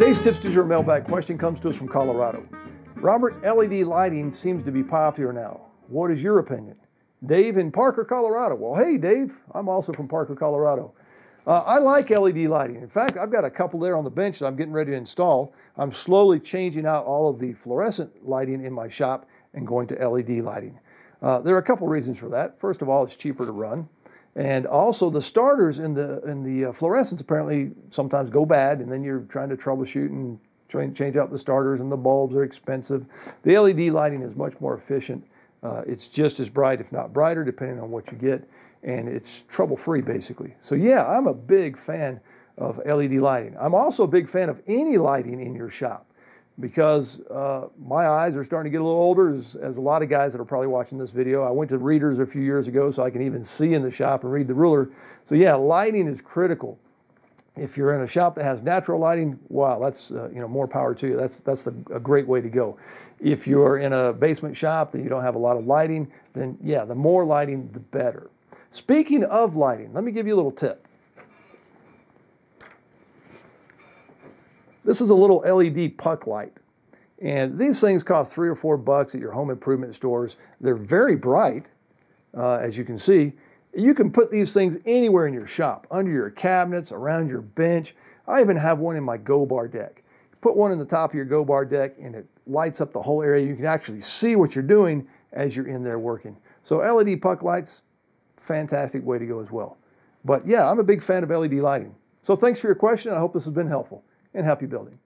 Today's Tips to Your Mailbag question comes to us from Colorado. Robert, LED lighting seems to be popular now. What is your opinion? Dave in Parker, Colorado. Well, hey, Dave. I'm also from Parker, Colorado. I like LED lighting. In fact, I've got a couple there on the bench that I'm getting ready to install. I'm slowly changing out all of the fluorescent lighting in my shop and going to LED lighting. There are a couple reasons for that. First of all, it's cheaper to run. And also the starters in the fluorescents apparently sometimes go bad, and then you're trying to troubleshoot and change out the starters, and the bulbs are expensive. The LED lighting is much more efficient. It's just as bright, if not brighter, depending on what you get, and it's trouble-free basically. So yeah, I'm a big fan of LED lighting. I'm also a big fan of any lighting in your shop, because my eyes are starting to get a little older, as a lot of guys that are probably watching this video. I went to readers a few years ago so I can even see in the shop and read the ruler. So yeah, lighting is critical. If you're in a shop that has natural lighting, wow, that's more power to you. That's a great way to go. If you're in a basement shop that you don't have a lot of lighting, then yeah, the more lighting, the better. Speaking of lighting, let me give you a little tip. This is a little LED puck light, and these things cost $3 or $4 at your home improvement stores. They're very bright, as you can see. You can put these things anywhere in your shop, under your cabinets, around your bench. I even have one in my go bar deck. Put one in the top of your go bar deck and it lights up the whole area. You can actually see what you're doing as you're in there working. So LED puck lights, fantastic way to go as well. But yeah, I'm a big fan of LED lighting. So thanks for your question. I hope this has been helpful. And happy building.